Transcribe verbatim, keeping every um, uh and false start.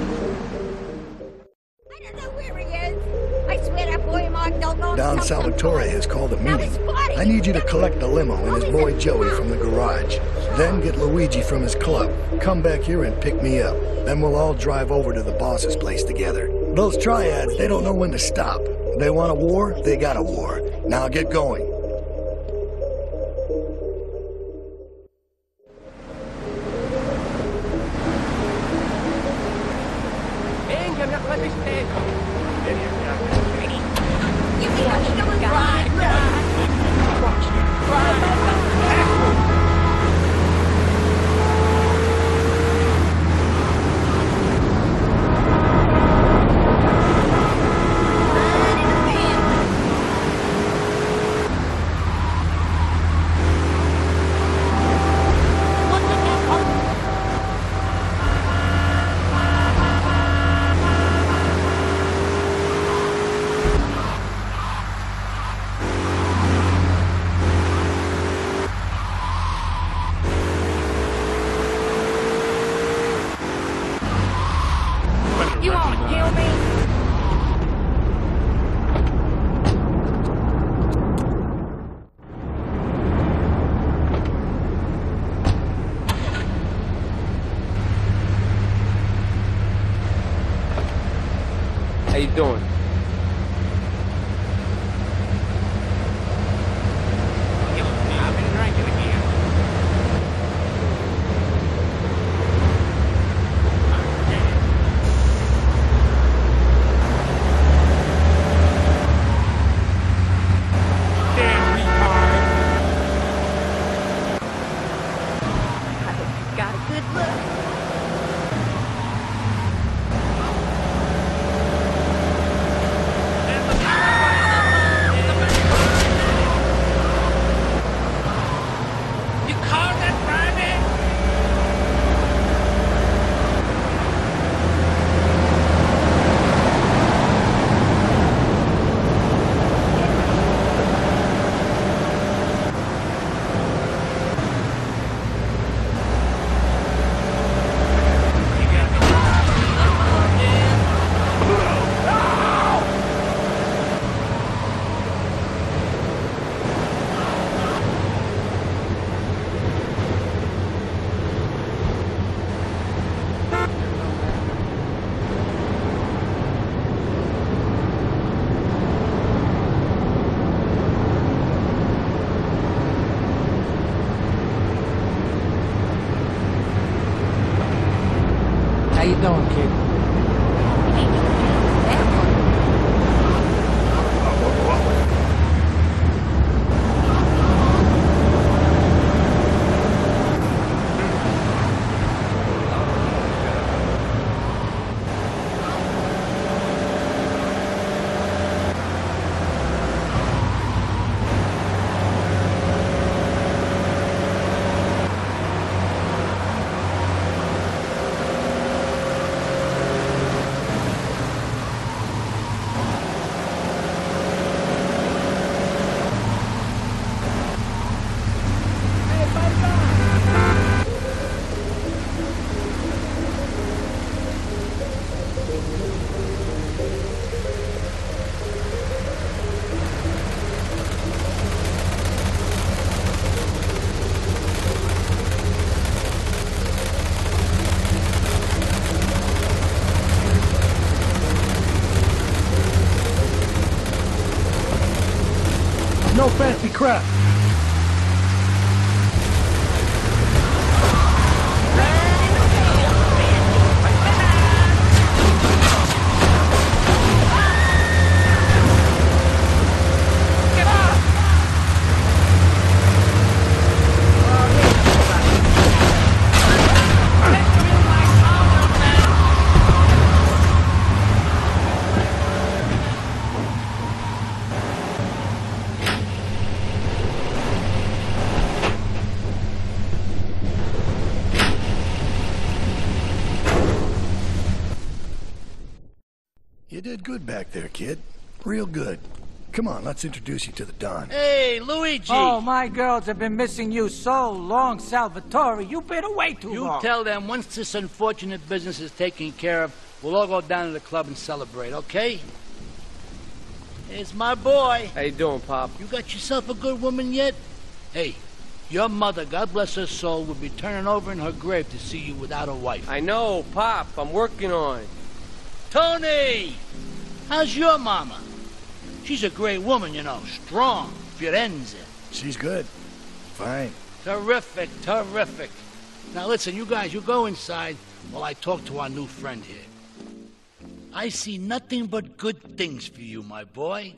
I don't know where he is. I swear that boy of mine don't know. Don Salvatore has called a meeting. I need you to collect the limo and his boy Joey from the garage. Then get Luigi from his club. Come back here and pick me up. Then we'll all drive over to the boss's place together. Those triads, they don't know when to stop. They want a war, they got a war. Now get going. How you doing? I've been drinking again. Damn retard. I hope you got a good look. Don't kid. No fancy crap. You did good back there, kid. Real good. Come on, let's introduce you to the Don. Hey, Luigi! Oh, my girls have been missing you so long, Salvatore. You've been away too long. You tell them once this unfortunate business is taken care of, We'll all go down to the club and celebrate, okay? It's my boy. How you doing, Pop? You got yourself a good woman yet? Hey, your mother, God bless her soul, would be turning over in her grave to see you without a wife. I know, Pop. I'm working on it. Tony! How's your mama? She's a great woman, you know. Strong. Firenze. She's good. Fine. Terrific, terrific. Now listen, you guys, you go inside while I talk to our new friend here. I see nothing but good things for you, my boy.